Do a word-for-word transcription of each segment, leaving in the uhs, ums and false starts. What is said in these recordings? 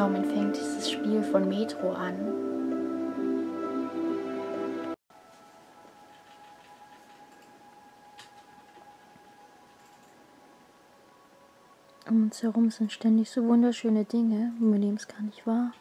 Aufgenommen fängt dieses Spiel von Metro an. Um uns herum sind ständig so wunderschöne Dinge, wir nehmen es gar nicht wahr.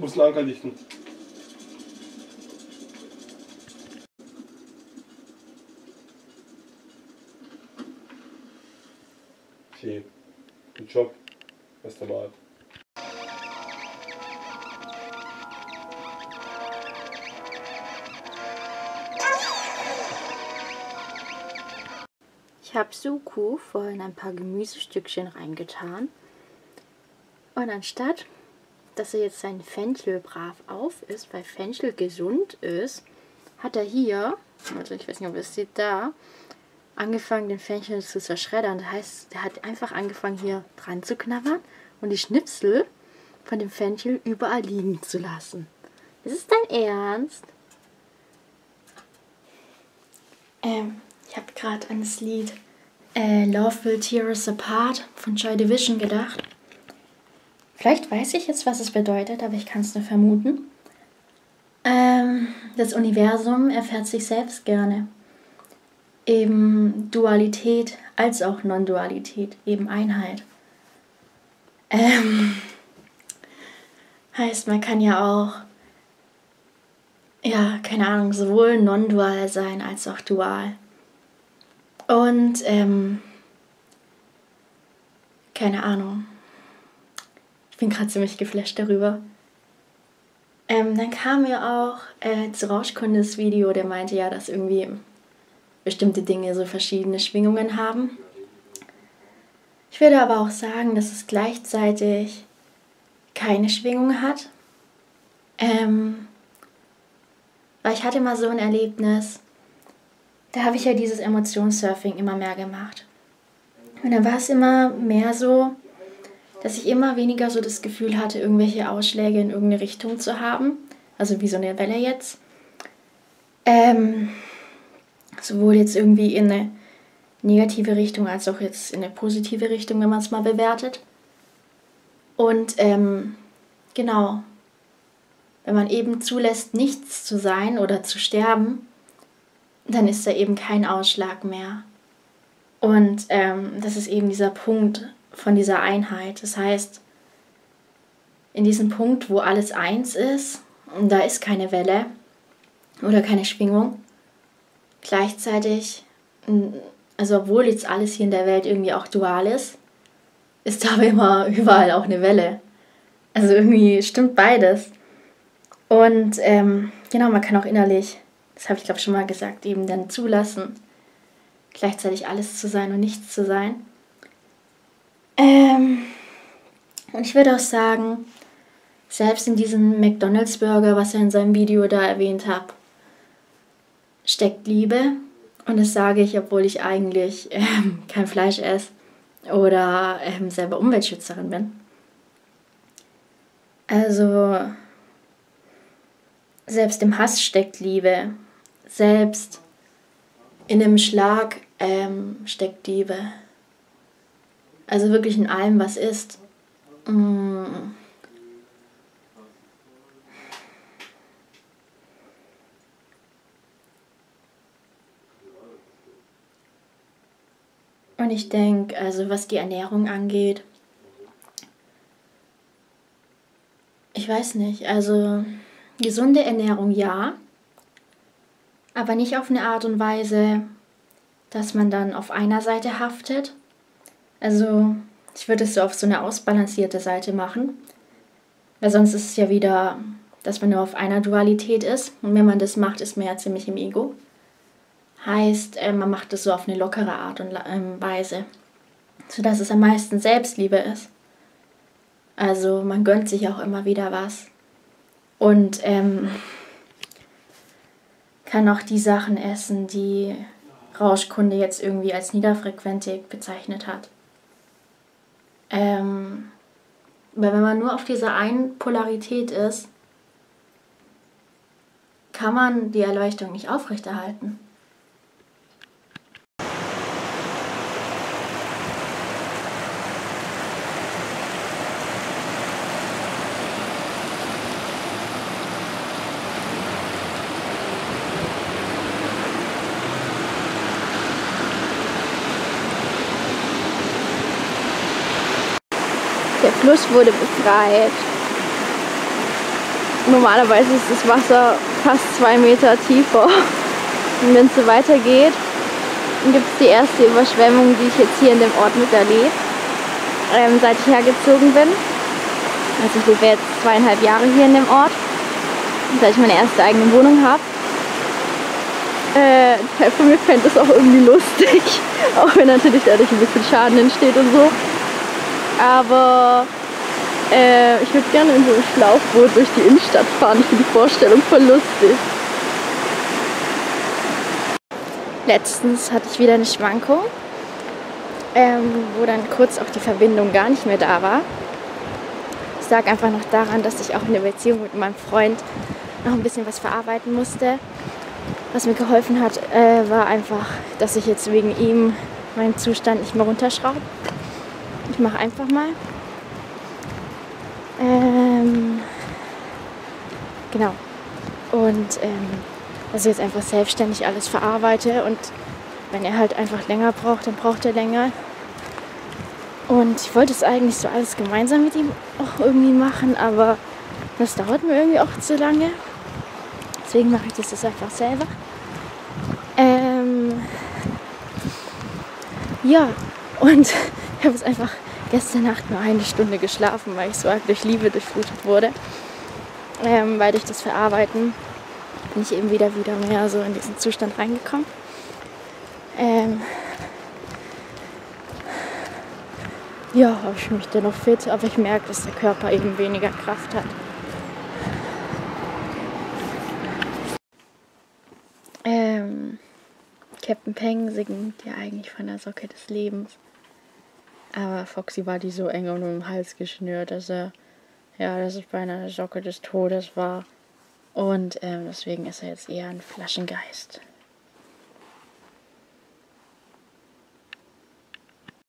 Muss Lager lichten. Okay, gut Job. Bester Mal. Ich habe Suku vorhin ein paar Gemüsestückchen reingetan. Und anstatt dass er jetzt sein Fenchel brav auf ist, weil Fenchel gesund ist, hat er hier, also ich weiß nicht, ob ihr es seht, da, angefangen den Fenchel zu zerschreddern. Das heißt, er hat einfach angefangen hier dran zu knabbern und die Schnipsel von dem Fenchel überall liegen zu lassen. Ist es dein Ernst? Ähm, ich habe gerade an das Lied äh, Love Will Tear Us Apart von Joy Division gedacht. Vielleicht weiß ich jetzt, was es bedeutet, aber ich kann es nur vermuten. Ähm, das Universum erfährt sich selbst gerne. Eben Dualität als auch Nondualität, eben Einheit. Ähm, heißt, man kann ja auch, ja, keine Ahnung, sowohl non-dual sein als auch dual. Und, ähm, keine Ahnung. Ich bin gerade ziemlich geflasht darüber. Ähm, dann kam mir auch äh, zu Rauschkundes Video, der meinte ja, dass irgendwie bestimmte Dinge so verschiedene Schwingungen haben. Ich würde aber auch sagen, dass es gleichzeitig keine Schwingung hat. Ähm, weil ich hatte mal so ein Erlebnis, da habe ich ja dieses Emotionssurfing immer mehr gemacht. Und dann war es immer mehr so, dass ich immer weniger so das Gefühl hatte, irgendwelche Ausschläge in irgendeine Richtung zu haben. Also wie so eine Welle jetzt. Ähm, sowohl jetzt irgendwie in eine negative Richtung, als auch jetzt in eine positive Richtung, wenn man es mal bewertet. Und ähm, genau, wenn man eben zulässt, nichts zu sein oder zu sterben, dann ist da eben kein Ausschlag mehr. Und ähm, das ist eben dieser Punkt von dieser Einheit. Das heißt, in diesem Punkt, wo alles eins ist, und da ist keine Welle oder keine Schwingung, gleichzeitig, also obwohl jetzt alles hier in der Welt irgendwie auch dual ist, ist da aber immer überall auch eine Welle. Also irgendwie stimmt beides. Und ähm, genau, man kann auch innerlich, das habe ich glaube schon mal gesagt, eben dann zulassen, gleichzeitig alles zu sein und nichts zu sein. Ähm, und ich würde auch sagen, selbst in diesem McDonald's-Burger, was er in seinem Video da erwähnt hat, steckt Liebe. Und das sage ich, obwohl ich eigentlich ähm, kein Fleisch esse oder ähm, selber Umweltschützerin bin. Also, selbst im Hass steckt Liebe. Selbst in dem Schlag ähm, steckt Liebe. Also wirklich in allem, was ist. Mm. Und ich denke, also was die Ernährung angeht, ich weiß nicht, also gesunde Ernährung ja, aber nicht auf eine Art und Weise, dass man dann auf einer Seite haftet. Also, ich würde es so auf so eine ausbalancierte Seite machen, weil sonst ist es ja wieder, dass man nur auf einer Dualität ist. Und wenn man das macht, ist man ja ziemlich im Ego. Heißt, man macht es so auf eine lockere Art und Weise, sodass es am meisten Selbstliebe ist. Also, man gönnt sich auch immer wieder was. Und ähm, kann auch die Sachen essen, die Rauschkunde jetzt irgendwie als niederfrequentig bezeichnet hat. Ähm, weil wenn man nur auf dieser einen Polarität ist, kann man die Erleuchtung nicht aufrechterhalten. Der Fluss wurde befreit. Normalerweise ist das Wasser fast zwei Meter tiefer. Und wenn es so weitergeht, gibt es die erste Überschwemmung, die ich jetzt hier in dem Ort miterlebe, ähm, seit ich hergezogen bin. Also ich lebe jetzt zweieinhalb Jahre hier in dem Ort, seit ich meine erste eigene Wohnung habe. Äh, Teil von mir fände das auch irgendwie lustig, auch wenn natürlich dadurch ein bisschen Schaden entsteht und so. Aber äh, ich würde gerne in so einem Schlauchboot durch die Innenstadt fahren. Ich finde die Vorstellung voll lustig. Letztens hatte ich wieder eine Schwankung, ähm, wo dann kurz auch die Verbindung gar nicht mehr da war. Es lag einfach noch daran, dass ich auch in der Beziehung mit meinem Freund noch ein bisschen was verarbeiten musste. Was mir geholfen hat, äh, war einfach, dass ich jetzt wegen ihm meinen Zustand nicht mehr runterschraube. Ich mache einfach mal. Ähm, genau. Und ähm, dass ich jetzt einfach selbstständig alles verarbeite. Und wenn er halt einfach länger braucht, dann braucht er länger. Und ich wollte es eigentlich so alles gemeinsam mit ihm auch irgendwie machen, aber das dauert mir irgendwie auch zu lange. Deswegen mache ich das jetzt einfach selber. Ähm, ja, und ich habe jetzt einfach gestern Nacht nur eine Stunde geschlafen, weil ich so arg durch Liebe durchflutet wurde. Ähm, weil durch das Verarbeiten bin ich eben wieder, wieder mehr so in diesen Zustand reingekommen. Ähm ja, aber ich fühle mich dennoch fit, aber ich merke, dass der Körper eben weniger Kraft hat. Ähm, Käpt'n Peng singt ja eigentlich von der Socke des Lebens. Aber Foxy war die so eng um den Hals geschnürt, dass er, ja, dass es beinahe eine Socke des Todes war. Und ähm, deswegen ist er jetzt eher ein Flaschengeist.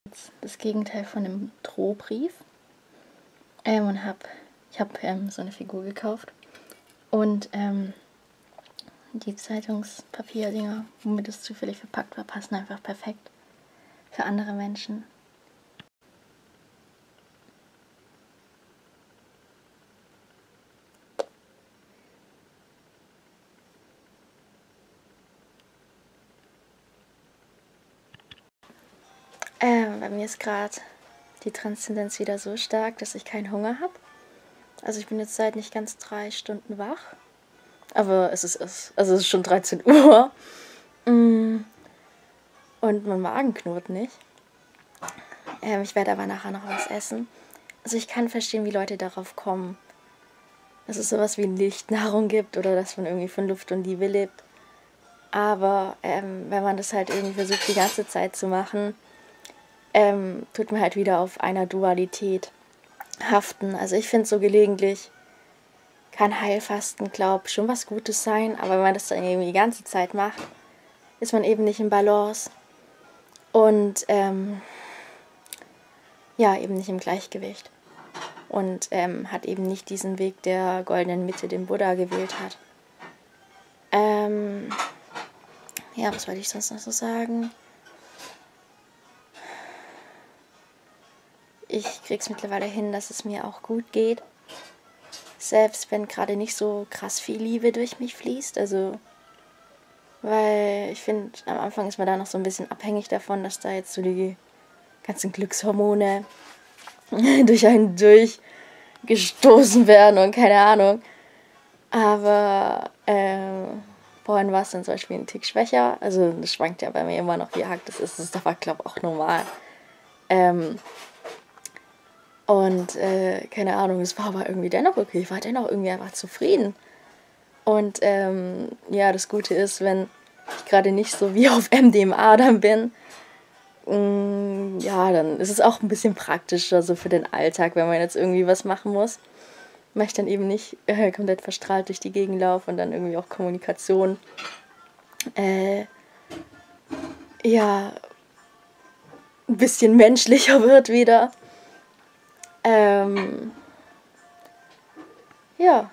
Jetzt das Gegenteil von einem Drohbrief. Ähm, und hab, ich habe ähm, so eine Figur gekauft. Und ähm, die Zeitungspapierdinger, womit es zufällig verpackt war, passen einfach perfekt für andere Menschen. Ähm, bei mir ist gerade die Transzendenz wieder so stark, dass ich keinen Hunger habe. Also ich bin jetzt seit nicht ganz drei Stunden wach. Aber es ist, es, also es ist schon dreizehn Uhr. Und mein Magen knurrt nicht. Ähm, ich werde aber nachher noch was essen. Also ich kann verstehen, wie Leute darauf kommen, dass es sowas wie Lichtnahrung gibt oder dass man irgendwie von Luft und Liebe lebt. Aber ähm, wenn man das halt irgendwie versucht, die ganze Zeit zu machen, Ähm, tut mir halt wieder auf einer Dualität haften. Also ich finde so gelegentlich kann Heilfasten, glaube ich, schon was Gutes sein, aber wenn man das dann eben die ganze Zeit macht, ist man eben nicht in Balance und ähm, ja, eben nicht im Gleichgewicht und ähm, hat eben nicht diesen Weg der goldenen Mitte, den Buddha gewählt hat. Ähm, ja, was wollte ich sonst noch so sagen? Ich krieg's mittlerweile hin, dass es mir auch gut geht. Selbst wenn gerade nicht so krass viel Liebe durch mich fließt. Also, weil ich finde, am Anfang ist man da noch so ein bisschen abhängig davon, dass da jetzt so die ganzen Glückshormone durch einen durchgestoßen werden und keine Ahnung. Aber ähm, vorhin war es dann zum Beispiel ein Tick schwächer. Also, das schwankt ja bei mir immer noch, wie arg das ist. Das ist aber, glaube ich, auch normal. Ähm... Und, äh, keine Ahnung, es war aber irgendwie dennoch okay. Ich war dennoch irgendwie einfach zufrieden. Und ähm, ja, das Gute ist, wenn ich gerade nicht so wie auf M D M A dann bin, mh, ja, dann ist es auch ein bisschen praktischer so für den Alltag, wenn man jetzt irgendwie was machen muss. Weil ich dann eben nicht äh, komplett verstrahlt durch die Gegend laufe und dann irgendwie auch Kommunikation. Äh, ja, ein bisschen menschlicher wird wieder. Ähm, ja.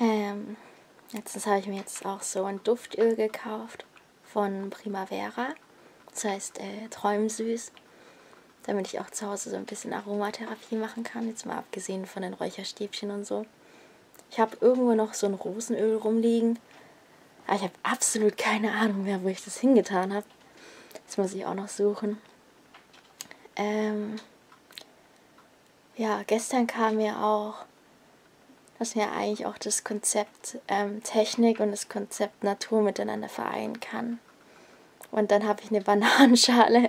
Ähm, letztens habe ich mir jetzt auch so ein Duftöl gekauft von Primavera, das heißt äh, Träumsüß, damit ich auch zu Hause so ein bisschen Aromatherapie machen kann, jetzt mal abgesehen von den Räucherstäbchen und so. Ich habe irgendwo noch so ein Rosenöl rumliegen, aber ich habe absolut keine Ahnung mehr, wo ich das hingetan habe. Das muss ich auch noch suchen. Ähm, ja, gestern kam mir auch... dass man ja eigentlich auch das Konzept ähm, Technik und das Konzept Natur miteinander vereinen kann. Und dann habe ich eine Bananenschale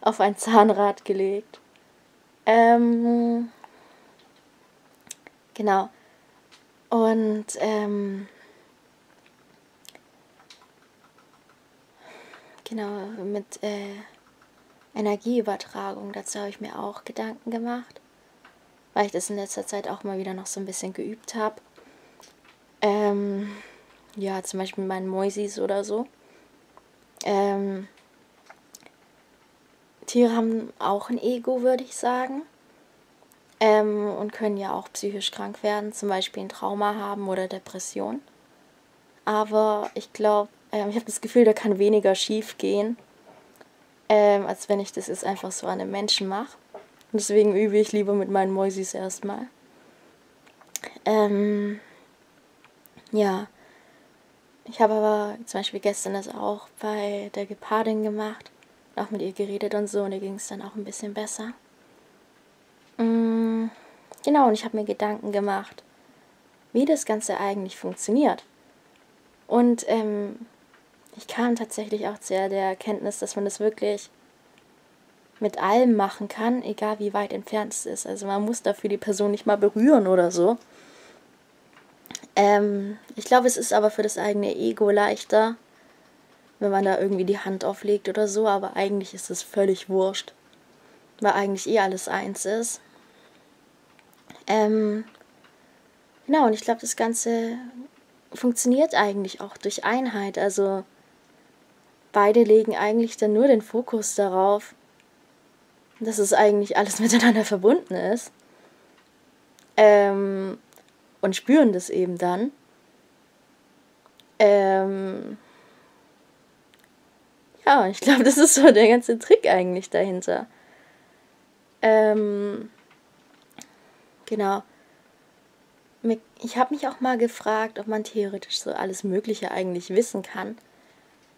auf ein Zahnrad gelegt. Ähm, genau. Und ähm, genau, mit äh, Energieübertragung, dazu habe ich mir auch Gedanken gemacht, weil ich das in letzter Zeit auch mal wieder noch so ein bisschen geübt habe. Ähm, ja, zum Beispiel mit meinen Mäusis oder so. Ähm, Tiere haben auch ein Ego, würde ich sagen. Ähm, und können ja auch psychisch krank werden, zum Beispiel ein Trauma haben oder Depression. Aber ich glaube, ähm, ich habe das Gefühl, da kann weniger schief gehen, ähm, als wenn ich das jetzt einfach so an einem Menschen mache. Deswegen übe ich lieber mit meinen Mäusis erstmal. Ähm, ja, ich habe aber zum Beispiel gestern das auch bei der Gepardin gemacht, auch mit ihr geredet und so, und ihr ging es dann auch ein bisschen besser. Mhm, genau, und ich habe mir Gedanken gemacht, wie das Ganze eigentlich funktioniert. Und ähm, ich kam tatsächlich auch zu der Erkenntnis, dass man das wirklich mit allem machen kann, egal wie weit entfernt es ist. Also man muss dafür die Person nicht mal berühren oder so. Ähm, ich glaube, es ist aber für das eigene Ego leichter, wenn man da irgendwie die Hand auflegt oder so, aber eigentlich ist es völlig wurscht, weil eigentlich eh alles eins ist. Ähm, genau, und ich glaube, das Ganze funktioniert eigentlich auch durch Einheit. Also beide legen eigentlich dann nur den Fokus darauf, dass es eigentlich alles miteinander verbunden ist, ähm, und spüren das eben dann. Ähm, ja, ich glaube, das ist so der ganze Trick eigentlich dahinter. Ähm, genau. Ich habe mich auch mal gefragt, ob man theoretisch so alles Mögliche eigentlich wissen kann,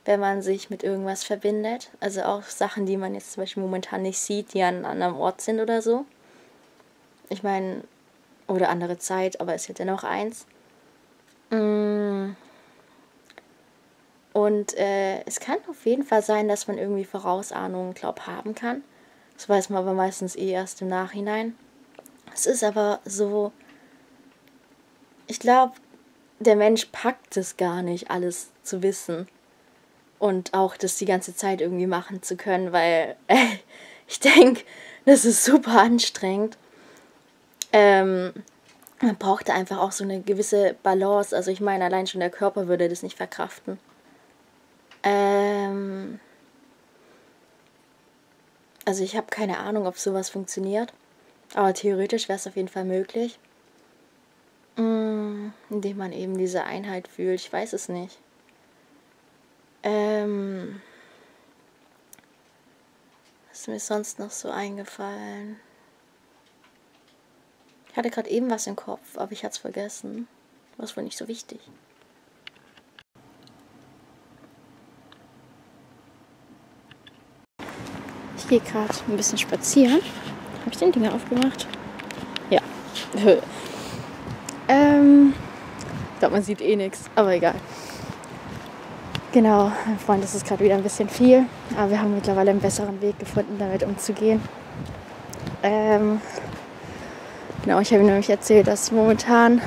wenn man sich mit irgendwas verbindet. Also auch Sachen, die man jetzt zum Beispiel momentan nicht sieht, die an einem anderen Ort sind oder so. Ich meine, oder andere Zeit, aber es wird ja noch eins. Und äh, es kann auf jeden Fall sein, dass man irgendwie Vorausahnungen, glaube ich, haben kann. Das weiß man aber meistens eh erst im Nachhinein. Es ist aber so, ich glaube, der Mensch packt es gar nicht, alles zu wissen und auch das die ganze Zeit irgendwie machen zu können, weil äh, ich denke, das ist super anstrengend. Ähm, man braucht da einfach auch so eine gewisse Balance. Also ich meine, allein schon der Körper würde das nicht verkraften. Ähm, also ich habe keine Ahnung, ob sowas funktioniert. Aber theoretisch wäre es auf jeden Fall möglich. Mm, indem man eben diese Einheit fühlt. Ich weiß es nicht. Ähm, was ist mir sonst noch so eingefallen? Ich hatte gerade eben was im Kopf, aber ich hatte es vergessen. Was war wohl nicht so wichtig. Ich gehe gerade ein bisschen spazieren. Habe ich den Dinger aufgemacht? Ja. ähm, ich glaube, man sieht eh nichts, aber egal. Genau, mein Freund, das ist gerade wieder ein bisschen viel, aber wir haben mittlerweile einen besseren Weg gefunden, damit umzugehen. Ähm, genau, ich habe ihm nämlich erzählt, dass momentan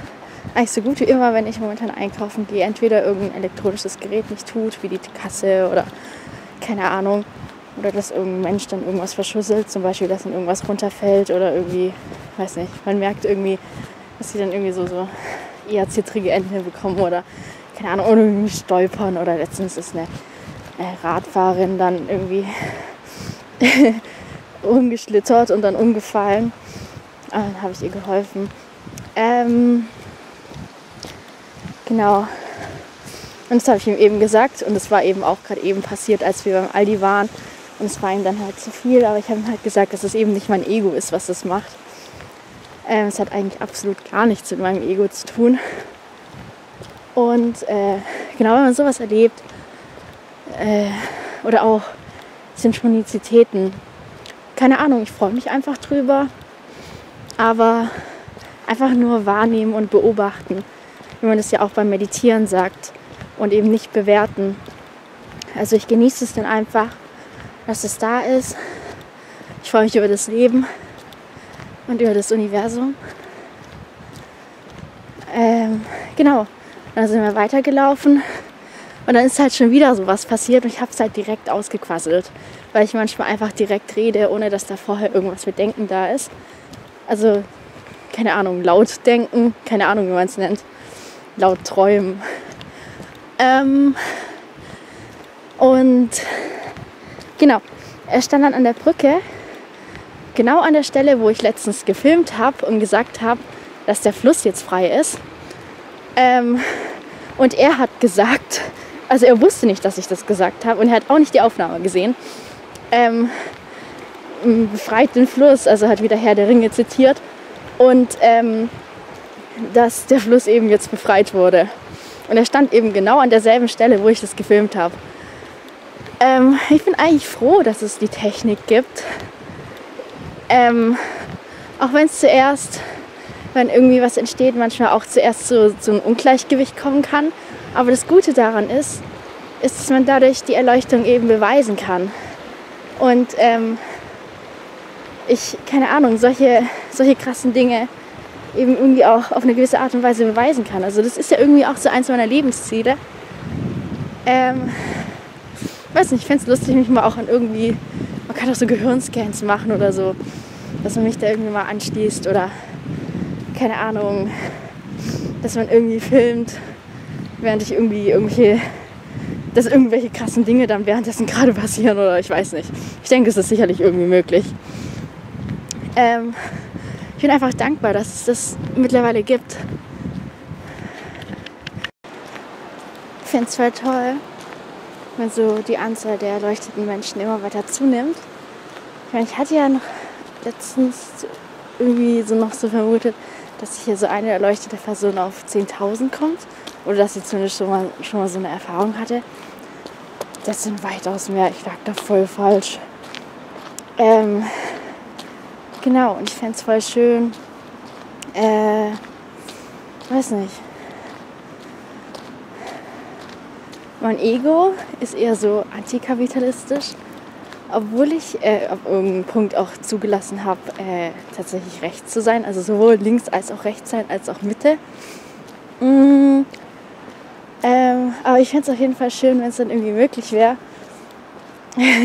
eigentlich so gut wie immer, wenn ich momentan einkaufen gehe, entweder irgendein elektronisches Gerät nicht tut, wie die Kasse oder keine Ahnung. Oder dass irgendein Mensch dann irgendwas verschusselt, zum Beispiel, dass dann irgendwas runterfällt oder irgendwie, weiß nicht, man merkt irgendwie, dass sie dann irgendwie so, so eher zittrige Enden bekommen oder, keine Ahnung, oder irgendwie stolpern oder letztens ist eine Radfahrerin dann irgendwie umgeschlittert und dann umgefallen. Aber dann habe ich ihr geholfen. Ähm, genau. Und das habe ich ihm eben gesagt und das war eben auch gerade eben passiert, als wir beim Aldi waren. Und es war ihm dann halt zu viel, aber ich habe ihm halt gesagt, dass es eben nicht mein Ego ist, was das macht. Ähm, es hat eigentlich absolut gar nichts mit meinem Ego zu tun. Und äh, genau, wenn man sowas erlebt, äh, oder auch Synchronizitäten, keine Ahnung, ich freue mich einfach drüber, aber einfach nur wahrnehmen und beobachten, wie man das ja auch beim Meditieren sagt und eben nicht bewerten. Also ich genieße es dann einfach, dass es da ist. Ich freue mich über das Leben und über das Universum. Ähm, genau, dann sind wir weitergelaufen und dann ist halt schon wieder sowas passiert und ich habe es halt direkt ausgequasselt, weil ich manchmal einfach direkt rede, ohne dass da vorher irgendwas mit Denken da ist. Also, keine Ahnung, laut denken, keine Ahnung, wie man es nennt, laut träumen. Ähm, und genau, er stand dann an der Brücke, genau an der Stelle, wo ich letztens gefilmt habe und gesagt habe, dass der Fluss jetzt frei ist. Ähm, und er hat gesagt, also er wusste nicht, dass ich das gesagt habe und er hat auch nicht die Aufnahme gesehen. Ähm, befreit den Fluss, also hat wieder Herr der Ringe zitiert und ähm, dass der Fluss eben jetzt befreit wurde. Und er stand eben genau an derselben Stelle, wo ich das gefilmt habe. Ähm, ich bin eigentlich froh, dass es die Technik gibt. Ähm, auch wenn es zuerst, wenn irgendwie was entsteht, manchmal auch zuerst so, so ein Ungleichgewicht kommen kann. Aber das Gute daran ist, ist, dass man dadurch die Erleuchtung eben beweisen kann. Und ähm, ich, keine Ahnung, solche, solche krassen Dinge eben irgendwie auch auf eine gewisse Art und Weise beweisen kann. Also das ist ja irgendwie auch so eins meiner Lebensziele. Ähm, Weiß nicht, ich fände es lustig, mich mal auch an irgendwie, man kann auch so Gehirnscans machen oder so, dass man mich da irgendwie mal anschließt oder, keine Ahnung, dass man irgendwie filmt, während ich irgendwie irgendwelche, dass irgendwelche krassen Dinge dann währenddessen gerade passieren oder ich weiß nicht. Ich denke, es ist sicherlich irgendwie möglich. Ähm, ich bin einfach dankbar, dass es das mittlerweile gibt. Ich fände es voll toll, wenn so die Anzahl der erleuchteten Menschen immer weiter zunimmt. Ich meine, ich hatte ja noch letztens irgendwie so noch so vermutet, dass hier so eine erleuchtete Person auf zehntausend kommt. Oder dass sie zumindest schon mal, schon mal so eine Erfahrung hatte. Das sind weitaus mehr. Ich lag da voll falsch. Ähm, genau, und ich fände es voll schön. Äh, weiß nicht. Mein Ego ist eher so antikapitalistisch, obwohl ich äh, auf irgendeinem Punkt auch zugelassen habe, äh, tatsächlich rechts zu sein, also sowohl links als auch rechts sein, als auch Mitte. Mm, ähm, Ähm, aber ich fände es auf jeden Fall schön, wenn es dann irgendwie möglich wäre,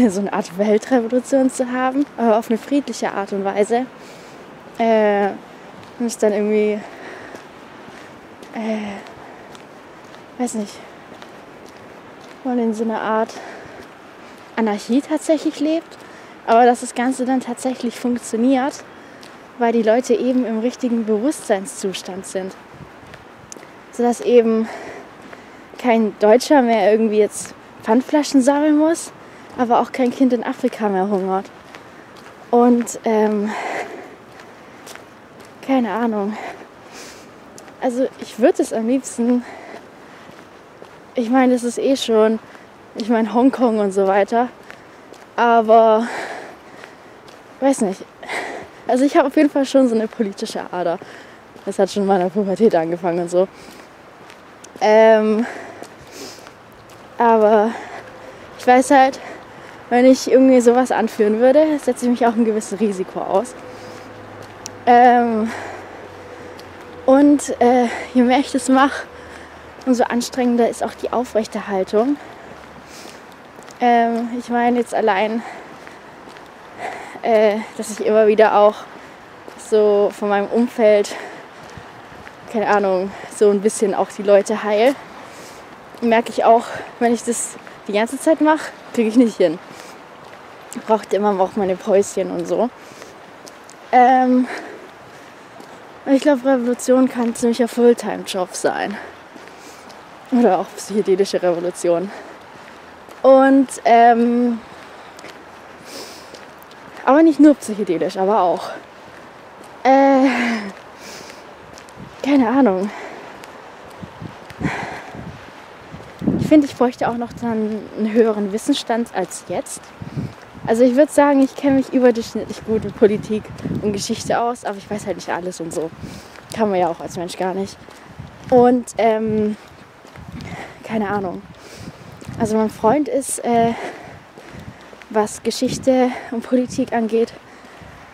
so eine Art Weltrevolution zu haben, aber auf eine friedliche Art und Weise. Äh, und es dann irgendwie, äh, weiß nicht, man in so einer Art Anarchie tatsächlich lebt, aber dass das Ganze dann tatsächlich funktioniert, weil die Leute eben im richtigen Bewusstseinszustand sind. Sodass eben kein Deutscher mehr irgendwie jetzt Pfandflaschen sammeln muss, aber auch kein Kind in Afrika mehr hungert. Und ähm, keine Ahnung. Also ich würde es am liebsten, ich meine, das ist eh schon, ich meine Hongkong und so weiter, aber weiß nicht. Also ich habe auf jeden Fall schon so eine politische Ader. Das hat schon in meiner Pubertät angefangen und so. Ähm, aber ich weiß halt, wenn ich irgendwie sowas anführen würde, setze ich mich auch einem gewissen Risiko aus. Ähm, und äh, je mehr ich das mache, umso anstrengender ist auch die Aufrechterhaltung. Ähm, ich meine jetzt allein, äh, dass ich immer wieder auch so von meinem Umfeld, keine Ahnung, so ein bisschen auch die Leute heil, merke ich auch, wenn ich das die ganze Zeit mache, kriege ich nicht hin. Braucht immer auch meine Päuschen und so. Ähm, ich glaube, Revolution kann ein ziemlicher Fulltime-Job sein. Oder auch psychedelische Revolution. Und, ähm, aber nicht nur psychedelisch, aber auch. Äh, keine Ahnung. Ich finde, ich bräuchte auch noch dann einen höheren Wissensstand als jetzt. Also ich würde sagen, ich kenne mich überdurchschnittlich gut mit Politik und Geschichte aus, aber ich weiß halt nicht alles und so. Kann man ja auch als Mensch gar nicht. Und, ähm, keine Ahnung. Also mein Freund ist, äh, was Geschichte und Politik angeht,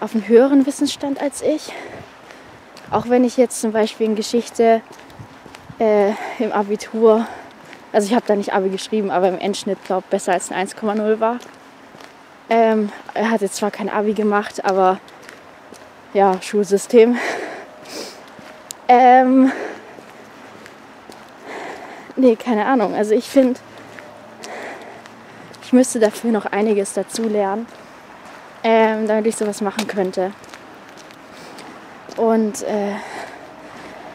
auf einen höheren Wissensstand als ich. Auch wenn ich jetzt zum Beispiel in Geschichte äh, im Abitur, also ich habe da nicht Abi geschrieben, aber im Endschnitt, glaube ich, besser als ein eins Komma null war. Ähm, er hat jetzt zwar kein Abi gemacht, aber ja, Schulsystem. Ähm, nee, keine Ahnung. Also ich finde, ich müsste dafür noch einiges dazu lernen, ähm, damit ich sowas machen könnte. Und äh,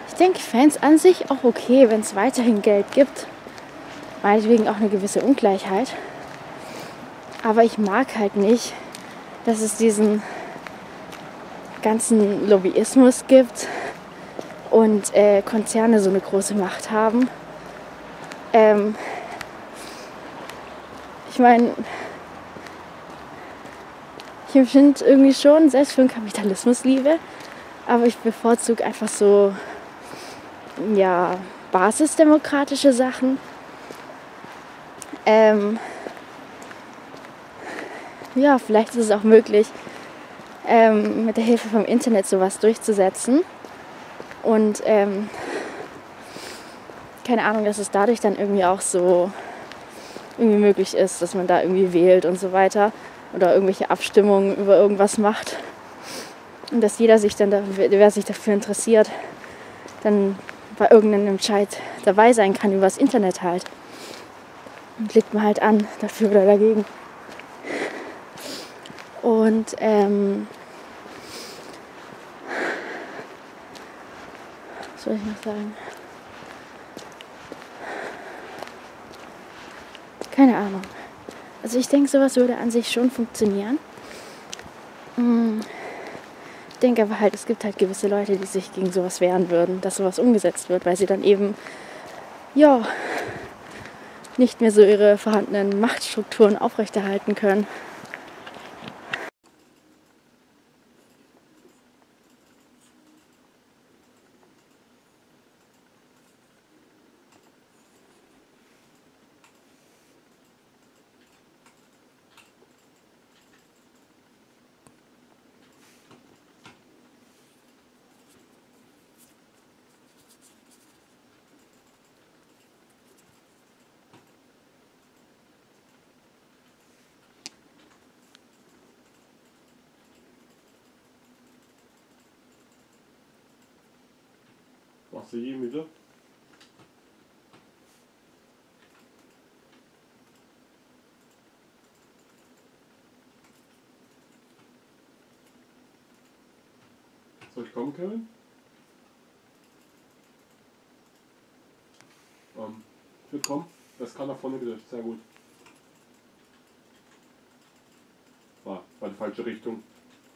ich denke, Fans an sich auch okay, wenn es weiterhin Geld gibt. Meinetwegen auch eine gewisse Ungleichheit. Aber ich mag halt nicht, dass es diesen ganzen Lobbyismus gibt und äh, Konzerne so eine große Macht haben. Ähm, ich meine, ich empfinde irgendwie schon, selbst für den Kapitalismus Liebe. Aber ich bevorzuge einfach so, ja, basisdemokratische Sachen. Ähm, ja, vielleicht ist es auch möglich, ähm, mit der Hilfe vom Internet sowas durchzusetzen. Und, ähm, keine Ahnung, dass es dadurch dann irgendwie auch so irgendwie möglich ist, dass man da irgendwie wählt und so weiter. Oder irgendwelche Abstimmungen über irgendwas macht. Und dass jeder sich dann, wer sich dafür interessiert, dann bei irgendeinem Entscheid dabei sein kann, über das Internet halt. Und legt man halt an, dafür oder dagegen. Und, ähm, was soll ich noch sagen? Keine Ahnung. Also ich denke, sowas würde an sich schon funktionieren. Hm. Ich denke aber halt, es gibt halt gewisse Leute, die sich gegen sowas wehren würden, dass sowas umgesetzt wird, weil sie dann eben, ja, nicht mehr so ihre vorhandenen Machtstrukturen aufrechterhalten können. Machst du hier Mitte? Soll ich kommen, Kevin? Ähm, ich würde kommen. Das kann nach vorne gedrückt, sehr gut. Ah, war die falsche Richtung.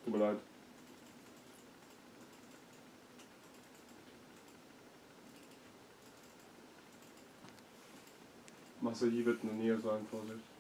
Tut mir leid. Massahi wird in der Nähe sein, Vorsicht.